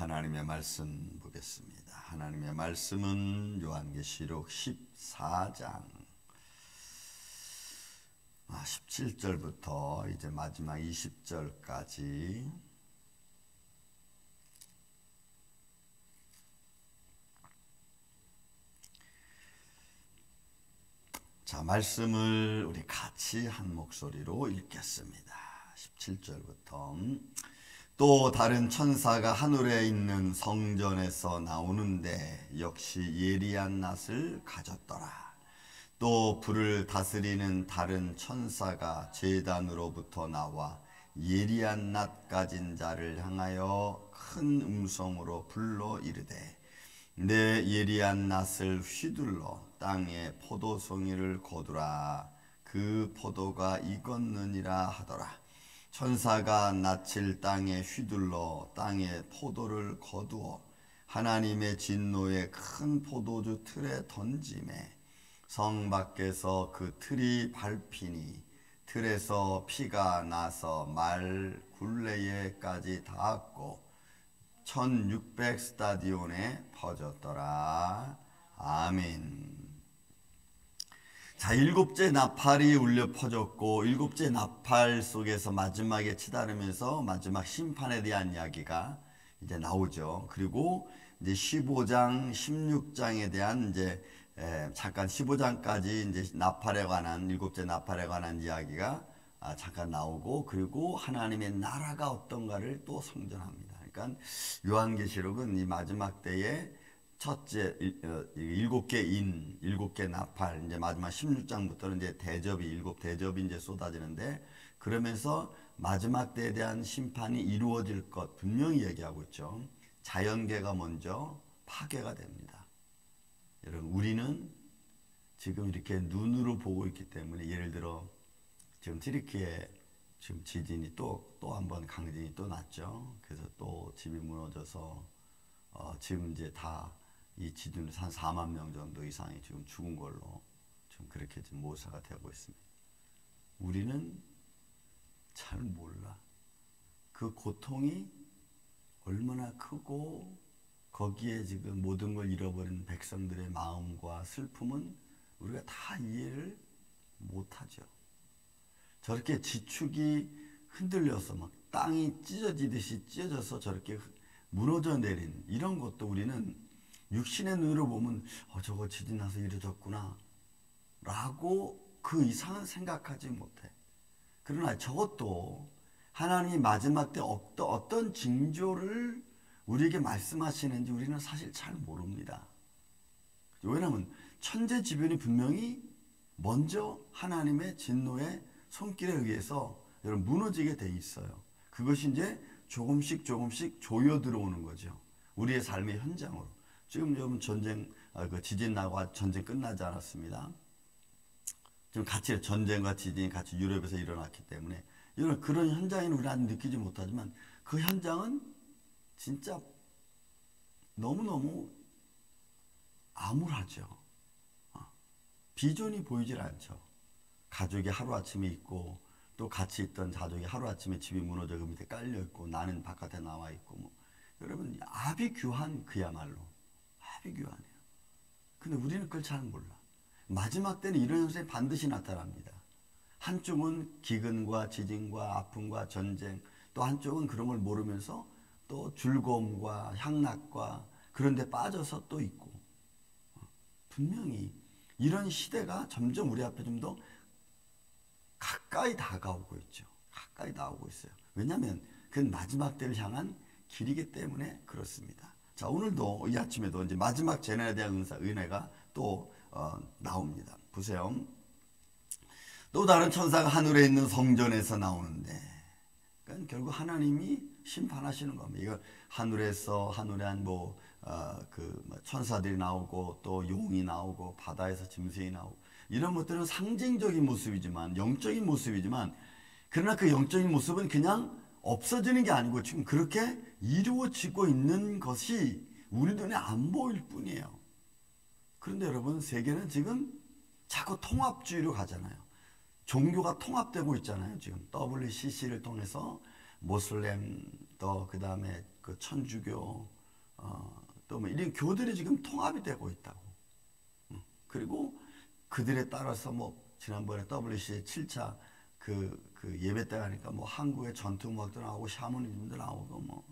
하나님의 말씀 보겠습니다. 하나님의 말씀은 요한계시록 14장 17절부터 이제 마지막 20절까지 자, 말씀을 우리 같이 한 목소리로 읽겠습니다. 17절부터 또 다른 천사가 하늘에 있는 성전에서 나오는데 역시 예리한 낫을 가졌더라. 또 불을 다스리는 다른 천사가 제단으로부터 나와 예리한 낫 가진 자를 향하여 큰 음성으로 불러 이르되 내 예리한 낫을 휘둘러 땅에 포도송이를 거두라. 그 포도가 익었느니라 하더라. 천사가 낫을 땅에 휘둘러 땅에 포도를 거두어 하나님의 진노의 큰 포도주 틀에 던지매 성 밖에서 그 틀이 밟히니 틀에서 피가 나서 말 굴레에까지 닿았고 1600 스타디온에 퍼졌더라. 아멘. 자, 일곱째 나팔이 울려 퍼졌고 일곱째 나팔 속에서 마지막에 치달으면서 마지막 심판에 대한 이야기가 이제 나오죠. 그리고 이제 15장, 16장에 대한 이제 잠깐 15장까지 이제 나팔에 관한 일곱째 나팔에 관한 이야기가 잠깐 나오고 그리고 하나님의 나라가 어떤가를 또 성전합니다. 그러니까 요한계시록은 이 마지막 때에 첫째 일곱 개 인, 일곱 개 나팔, 이제 마지막 16장부터는 이제 대접이 일곱 대접이 이제 쏟아지는데 그러면서 마지막 때에 대한 심판이 이루어질 것 분명히 얘기하고 있죠. 자연계가 먼저 파괴가 됩니다. 여러분 우리는 지금 이렇게 눈으로 보고 있기 때문에 예를 들어 지금 튀르키예 지금 지진이 또 한 번 강진이 또 났죠. 그래서 또 집이 무너져서 지금 이제 다 이 지진으로 한 4만 명 정도 이상이 지금 죽은 걸로 지금 그렇게 지금 모사가 되고 있습니다. 우리는 잘 몰라. 그 고통이 얼마나 크고 거기에 지금 모든 걸 잃어버린 백성들의 마음과 슬픔은 우리가 다 이해를 못하죠. 저렇게 지축이 흔들려서 막 땅이 찢어지듯이 찢어져서 저렇게 무너져 내린 이런 것도 우리는 육신의 눈으로 보면 저거 지진 나서 이루어졌구나 라고 그 이상은 생각하지 못해. 그러나 저것도 하나님이 마지막 때 어떤 징조를 우리에게 말씀하시는지 우리는 사실 잘 모릅니다. 왜냐하면 천재지변이 분명히 먼저 하나님의 진노의 손길에 의해서 여러분 무너지게 돼 있어요. 그것이 이제 조금씩 조금씩 조여 들어오는 거죠. 우리의 삶의 현장으로. 지금 여러분 전쟁, 지진 나고 전쟁 끝나지 않았습니다. 지금 같이 전쟁과 지진이 같이 유럽에서 일어났기 때문에 이런 그런 현장에는 우리는 아직 느끼지 못하지만 그 현장은 진짜 너무너무 암울하죠. 비전이 보이질 않죠. 가족이 하루아침에 있고 또 같이 있던 가족이 하루아침에 집이 무너져 그 밑에 깔려있고 나는 바깥에 나와있고 뭐. 여러분 아비규환 그야말로 아비규환이에요. 근데 우리는 그걸 잘 몰라. 마지막 때는 이런 현상이 반드시 나타납니다. 한쪽은 기근과 지진과 아픔과 전쟁 또 한쪽은 그런 걸 모르면서 또 즐거움과 향락과 그런 데 빠져서 또 있고 분명히 이런 시대가 점점 우리 앞에 좀 더 가까이 다가오고 있죠. 가까이 나오고 있어요. 왜냐하면 그건 마지막 때를 향한 길이기 때문에 그렇습니다. 자, 오늘도 이 아침에도 이제 마지막 재난에 대한 은혜가 또 나옵니다. 보세요. 또 다른 천사가 하늘에 있는 성전에서 나오는데, 그러니까 결국 하나님이 심판하시는 겁니다. 이거 하늘에서 천사들이 나오고 또 용이 나오고 바다에서 짐승이 나오고. 이런 것들은 상징적인 모습이지만 영적인 모습이지만 그러나 그 영적인 모습은 그냥 없어지는 게 아니고 지금 그렇게 이루어지고 있는 것이 우리 눈에 안 보일 뿐이에요. 그런데 여러분 세계는 지금 자꾸 통합주의로 가잖아요. 종교가 통합되고 있잖아요. 지금 WCC를 통해서 모슬렘 또 그 다음에 그 천주교 또 뭐 이런 교들이 지금 통합이 되고 있다고. 그리고 그들에 따라서 뭐 지난번에 WC 7차 그 예배 때 가니까 뭐 한국의 전통 음악도 나오고 샤머니즘도 나오고 뭐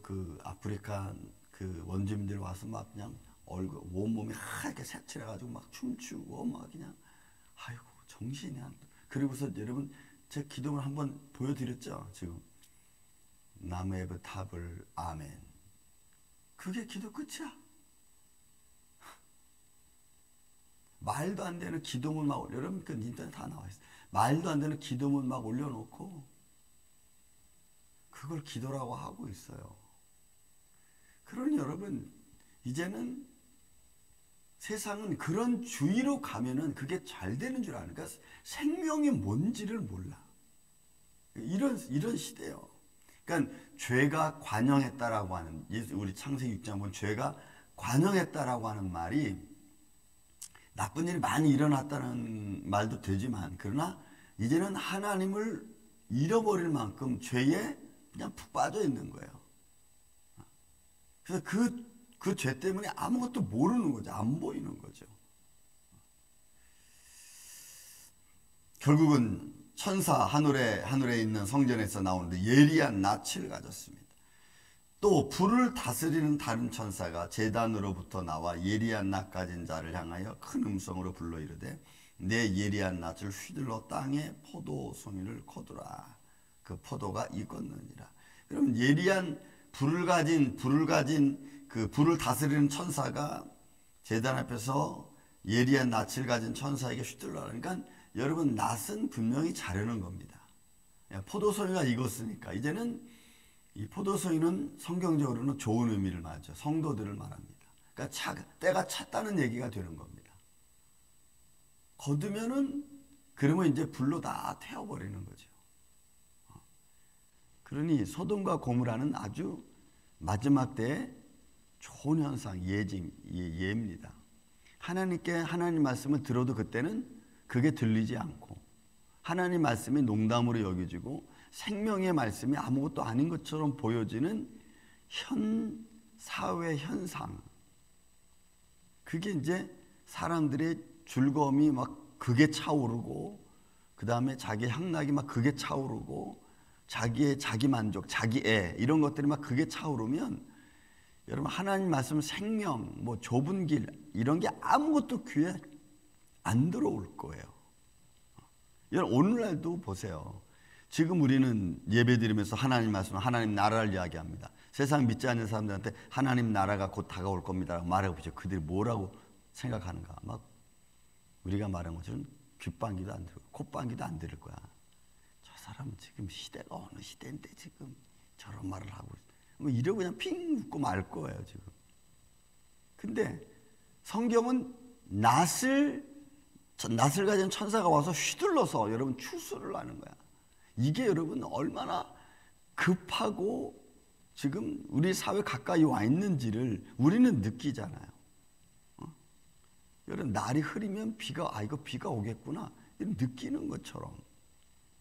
그 아프리카 그 원주민들 와서 막 그냥 얼굴 온몸이 하얗게 색칠해가지고 막 춤추고 막 그냥 아이고 정신이 안. 그리고서 여러분 제 기둥을 한번 보여드렸죠 지금. 나무에브 탑을 아멘. 그게 기도 끝이야. 말도 안 되는 기도문 막 올려놓으면 그 인터넷 다 나와 있어. 말도 안 되는 기도문 막 올려놓고 그걸 기도라고 하고 있어요. 그러니 여러분 이제는 세상은 그런 주의로 가면은 그게 잘 되는 줄 아니까 생명이 뭔지를 몰라. 이런 시대예요. 그러니까 죄가 관영했다라고 하는 우리 창세기 6장 보면 죄가 관영했다라고 하는 말이 나쁜 일이 많이 일어났다는 말도 되지만 그러나 이제는 하나님을 잃어버릴 만큼 죄에 그냥 푹 빠져 있는 거예요. 그래서 그 죄 때문에 아무것도 모르는 거죠. 안 보이는 거죠. 결국은 천사 하늘에 있는 성전에서 나오는데 예리한 낯을 가졌습니다. 또 불을 다스리는 다른 천사가 제단으로부터 나와 예리한 낯 가진 자를 향하여 큰 음성으로 불러 이르되 내 예리한 낯을 휘둘러 땅에 포도송이를 거두라. 그 포도가 익었느니라. 그럼 예리한 불을 가진 그 불을 다스리는 천사가 제단 앞에서 예리한 낯을 가진 천사에게 휘둘러라. 그러니까 여러분 낯은 분명히 자르는 겁니다. 포도송이가 익었으니까 이제는 이 포도송이는 성경적으로는 좋은 의미를 말하죠. 성도들을 말합니다. 그러니까 때가 찼다는 얘기가 되는 겁니다. 거두면은 그러면 이제 불로 다 태워버리는 거죠. 그러니 소돔과 고모라는 아주 마지막 때의 좋은 현상, 예입니다. 하나님 말씀을 들어도 그때는 그게 들리지 않고 하나님 말씀이 농담으로 여겨지고 생명의 말씀이 아무것도 아닌 것처럼 보여지는 현 사회 현상, 그게 이제 사람들의 즐거움이 막 그게 차오르고 그 다음에 자기 향락이 막 그게 차오르고 자기 만족, 자기 애 이런 것들이 막 그게 차오르면 여러분 하나님 말씀 생명, 뭐 좁은 길 이런 게 아무것도 귀에 안 들어올 거예요. 여러분 오늘날도 보세요. 지금 우리는 예배드리면서 하나님 말씀, 하나님 나라를 이야기합니다. 세상 믿지 않는 사람들한테 하나님 나라가 곧 다가올 겁니다라고 말하고 있죠. 그들이 뭐라고 생각하는가? 막 우리가 말한 것처럼 귓방귀도 안 들고 콧방귀도 안 들을 거야. 저 사람은 지금 시대가 어느 시대인데 지금 저런 말을 하고 뭐 이러고 그냥 핑 웃고 말 거예요 지금. 근데 성경은 낯을 가진 천사가 와서 휘둘러서 여러분 추수를 하는 거야. 이게 여러분 얼마나 급하고 지금 우리 사회 가까이 와 있는지를 우리는 느끼잖아요. 여러분 날이 흐리면 이거 비가 오겠구나 이런 느끼는 것처럼.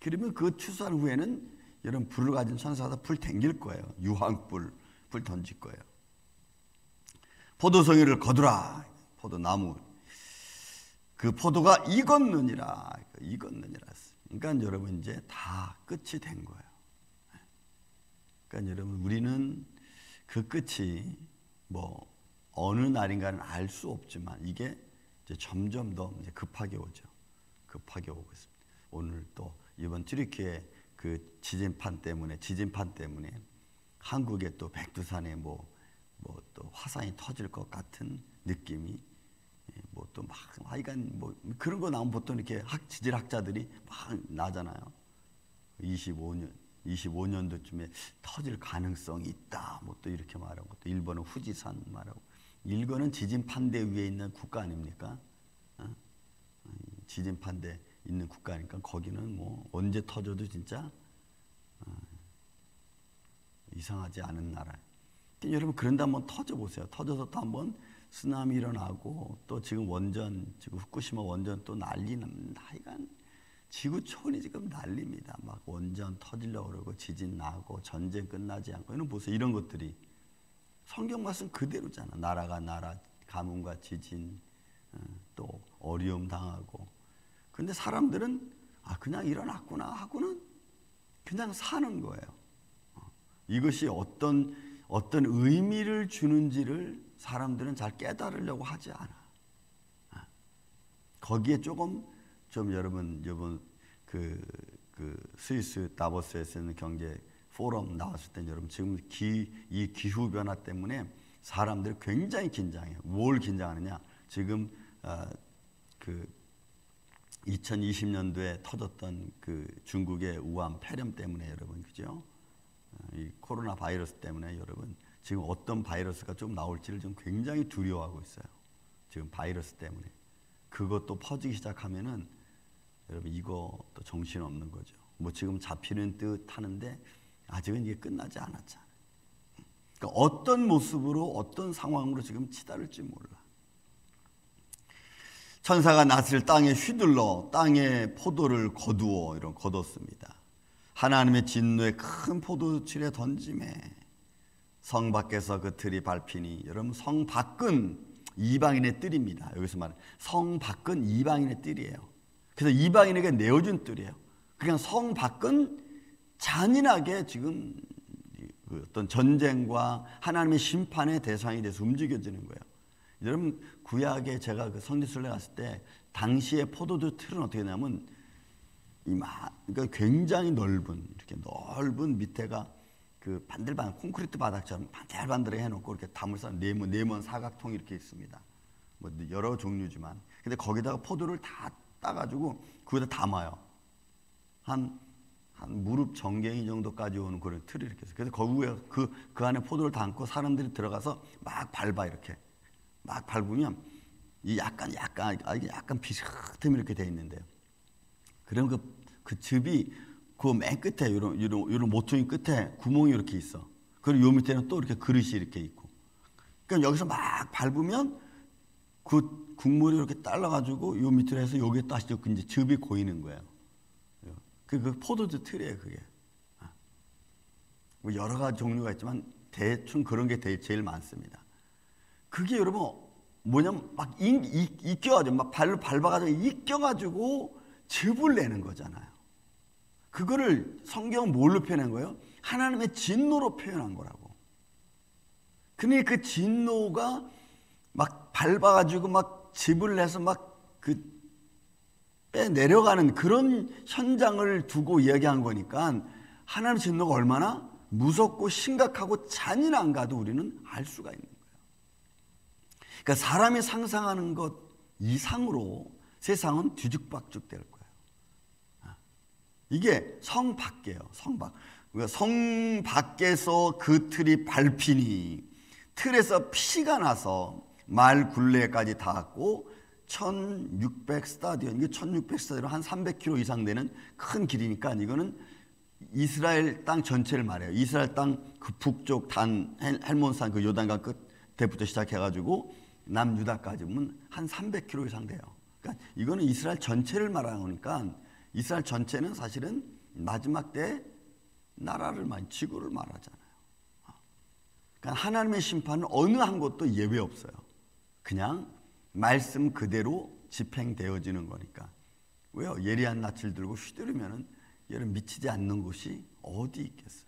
그러면 그 추수한 후에는 여러분 불을 가진 천사가 불 댕길 거예요. 유황불, 불 던질 거예요. 포도송이를 거두라. 포도나무. 그 포도가 익었느니라. 익었느니라. 그러니까 여러분 이제 다 끝이 된 거예요. 그러니까 여러분 우리는 그 끝이 뭐 어느 날인가는 알 수 없지만 이게 이제 점점 더 이제 급하게 오죠. 급하게 오고 있습니다. 오늘 또 이번 튀르키예 그 지진판 때문에 한국의 또 백두산에 뭐 또 화산이 터질 것 같은 느낌이 뭐 또 막 하여간 뭐 그런 거 나오면 보통 이렇게 지질학자들이 막 나잖아요. 25년도쯤에 터질 가능성이 있다. 뭐 또 이렇게 말하고 또 일본은 후지산 말하고 일본은 지진 판대 위에 있는 국가 아닙니까? 지진 판대 있는 국가니까 거기는 뭐 언제 터져도 진짜 이상하지 않은 나라. 여러분 그런데 한번 터져 보세요. 터져서 또 한번 쓰나미 일어나고 또 지금 후쿠시마 원전 또 난리 납니다. 하여간 지구촌이 지금 난립니다. 막 원전 터지려고 그러고 지진 나고 전쟁 끝나지 않고. 이런 보세요. 이런 것들이 성경 말씀 그대로잖아. 나라가 나라, 가뭄과 지진, 또 어려움 당하고. 근데 사람들은 아 그냥 일어났구나 하고는 그냥 사는 거예요. 이것이 어떤 의미를 주는지를 사람들은 잘 깨달으려고 하지 않아. 거기에 좀 여러분 이번 그 스위스 다보스에서 있는 경제 포럼 나왔을 때 여러분 지금 이 기후 변화 때문에 사람들이 굉장히 긴장해요. 뭘 긴장하느냐? 지금 2020년도에 터졌던 그 중국의 우한 폐렴 때문에 여러분 그죠? 이 코로나 바이러스 때문에 여러분 지금 어떤 바이러스가 좀 나올지를 좀 굉장히 두려워하고 있어요. 지금 바이러스 때문에 그것도 퍼지기 시작하면은 여러분 이것도 정신없는 거죠. 뭐 지금 잡히는 듯 하는데 아직은 이게 끝나지 않았잖아요. 그러니까 어떤 모습으로 어떤 상황으로 지금 치달을지 몰라. 천사가 낫을 땅에 휘둘러 땅에 포도를 거두어 이런 거뒀습니다. 하나님의 진노의 큰 포도실에 던지매 성 밖에서 그 틀이 밟히니 여러분 성 밖은 이방인의 뜰입니다. 여기서 말하는 성 밖은 이방인의 뜰이에요. 그래서 이방인에게 내어준 뜰이에요. 그냥 성 밖은 잔인하게 지금 어떤 전쟁과 하나님의 심판의 대상이 돼서 움직여지는 거예요. 여러분 구약에 제가 그 성지순례 갔을 때 당시의 포도주 틀은 어떻게 되냐면 그러니까 굉장히 넓은 이렇게 넓은 밑에가 그 반들반들 콘크리트 바닥처럼 반들반들하게 해놓고 이렇게 담을 쌓은 네모네모 사각통이 이렇게 있습니다. 뭐 여러 종류지만 근데 거기다가 포도를 다 따가지고 거기다 담아요. 한 무릎 정갱이 정도까지 오는 그런 틀이 이렇게 있어요. 그래서 거기에 그 안에 포도를 담고 사람들이 들어가서 막 밟아 이렇게 막 밟으면 이 약간 비스듬히 이렇게 돼 있는데요. 그럼 그 즙이 그 맨 끝에 이런 모퉁이 끝에 구멍이 이렇게 있어. 그리고 요 밑에는 또 이렇게 그릇이 이렇게 있고. 그러니까 여기서 막 밟으면 그 국물이 이렇게 딸라가지고 요 밑으로 해서 여기에 다시 이제 즙이 고이는 거예요. 그 포도주 틀이에요, 그게. 여러 가지 종류가 있지만 대충 그런 게 제일 많습니다. 그게 여러분 뭐냐면 막 익혀가지고 막 발로 밟아가지고 익혀가지고 즙을 내는 거잖아요. 그거를 성경은 뭘로 표현한 거예요? 하나님의 진노로 표현한 거라고. 근데 그 진노가 막 밟아가지고 막 즙을 내서 막 그 빼내려가는 그런 현장을 두고 이야기한 거니까 하나님의 진노가 얼마나 무섭고 심각하고 잔인한가도 우리는 알 수가 있는 거예요. 그러니까 사람이 상상하는 것 이상으로 세상은 뒤죽박죽 될 거예요. 이게 성 밖이에요. 성 밖. 그러니까 성 밖에서 그 틀이 밟히니 틀에서 피가 나서 말 굴레까지 닿았고 1600 스타디온, 이게 1600 스타디온 한 300km 이상 되는 큰 길이니까 이거는 이스라엘 땅 전체를 말해요. 이스라엘 땅 그 북쪽 단 헬몬산 그 요단강 끝에부터 시작해가지고 남 유다까지 오면 한 300km 이상 돼요. 그러니까 이거는 이스라엘 전체를 말하는 거니까 이스라엘 전체는 사실은 마지막 때 지구를 말하잖아요. 그러니까 하나님의 심판은 어느 한 곳도 예외 없어요. 그냥 말씀 그대로 집행되어지는 거니까. 왜요? 예리한 낯을 들고 휘두르면은 얘를 미치지 않는 곳이 어디 있겠어요?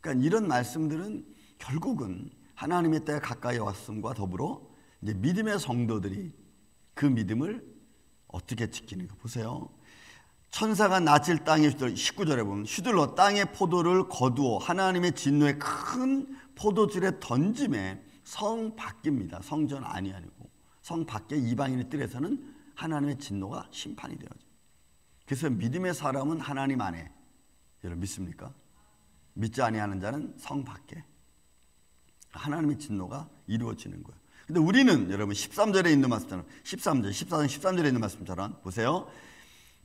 그러니까 이런 말씀들은 결국은 하나님의 때에 가까이 왔음과 더불어 이제 믿음의 성도들이 그 믿음을 어떻게 지키는가 보세요. 천사가 낯을 땅에 휘둘러 19절에 보면 휘둘러 땅에 포도를 거두어 하나님의 진노의 큰 포도주에 던짐에 성 바뀝니다. 성전 아니고 성 밖에 이방인의 뜰에서는 하나님의 진노가 심판이 되어져. 그래서 믿음의 사람은 하나님 안에. 여러분 믿습니까? 믿지 아니하는 자는 성 밖에. 하나님의 진노가 이루어지는 거예요. 근데 우리는 여러분 13절에 있는 말씀처럼 14장 13절에 있는 말씀처럼 보세요.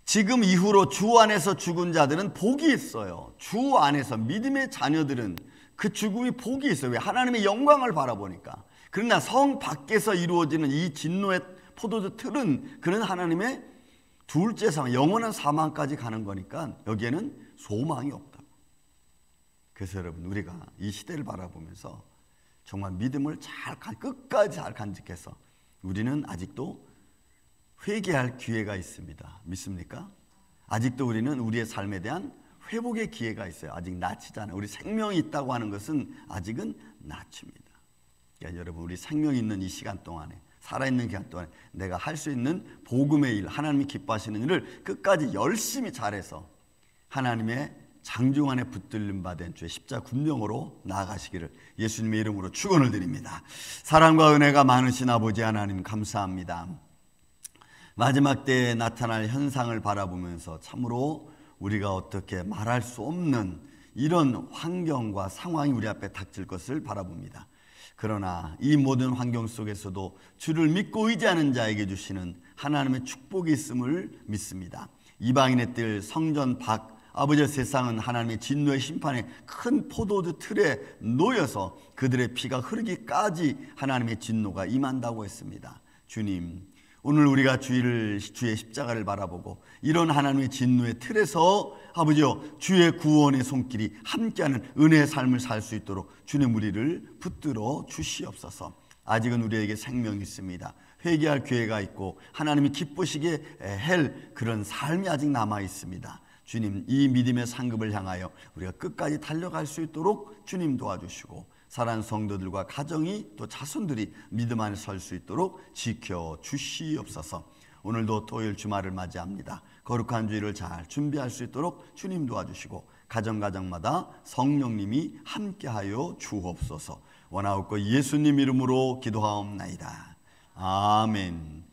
지금 이후로 주 안에서 죽은 자들은 복이 있어요. 주 안에서 믿음의 자녀들은 그 죽음이 복이 있어요. 왜? 하나님의 영광을 바라보니까. 그러나 성 밖에서 이루어지는 이 진노의 포도주 틀은 그는 하나님의 둘째 사망, 영원한 사망까지 가는 거니까 여기에는 소망이 없다. 그래서 여러분, 우리가 이 시대를 바라보면서 정말 믿음을 잘 끝까지 잘 간직해서, 우리는 아직도 회개할 기회가 있습니다. 믿습니까? 아직도 우리는 우리의 삶에 대한 회복의 기회가 있어요. 아직 낯이잖아요. 우리 생명이 있다고 하는 것은 아직은 낯입니다. 그러니까 여러분, 우리 생명이 있는 이 시간 동안에, 살아있는 기간 동안에 내가 할 수 있는 복음의 일, 하나님이 기뻐하시는 일을 끝까지 열심히 잘해서 하나님의 장중안에 붙들림 받은 주의 십자 군명으로 나아가시기를 예수님의 이름으로 축원을 드립니다. 사랑과 은혜가 많으신 아버지 하나님, 감사합니다. 마지막 때에 나타날 현상을 바라보면서 참으로 우리가 어떻게 말할 수 없는 이런 환경과 상황이 우리 앞에 닥칠 것을 바라봅니다. 그러나 이 모든 환경 속에서도 주를 믿고 의지하는 자에게 주시는 하나님의 축복이 있음을 믿습니다. 이방인의 뜰, 성전 밖, 아버지의 세상은 하나님의 진노의 심판에 큰 포도주 틀에 놓여서 그들의 피가 흐르기까지 하나님의 진노가 임한다고 했습니다. 주님, 오늘 우리가 주의 십자가를 바라보고 이런 하나님의 진노의 틀에서 아버지여, 주의 구원의 손길이 함께하는 은혜의 삶을 살 수 있도록 주님 우리를 붙들어 주시옵소서. 아직은 우리에게 생명이 있습니다. 회개할 기회가 있고 하나님이 기쁘시게 할 그런 삶이 아직 남아 있습니다. 주님, 이 믿음의 상급을 향하여 우리가 끝까지 달려갈 수 있도록 주님 도와주시고, 사랑하는 성도들과 가정이 또 자손들이 믿음 안에 설 수 있도록 지켜주시옵소서. 오늘도 토요일 주말을 맞이합니다. 거룩한 주일을 잘 준비할 수 있도록 주님 도와주시고, 가정가정마다 성령님이 함께하여 주옵소서. 원하옵고 예수님 이름으로 기도하옵나이다. 아멘.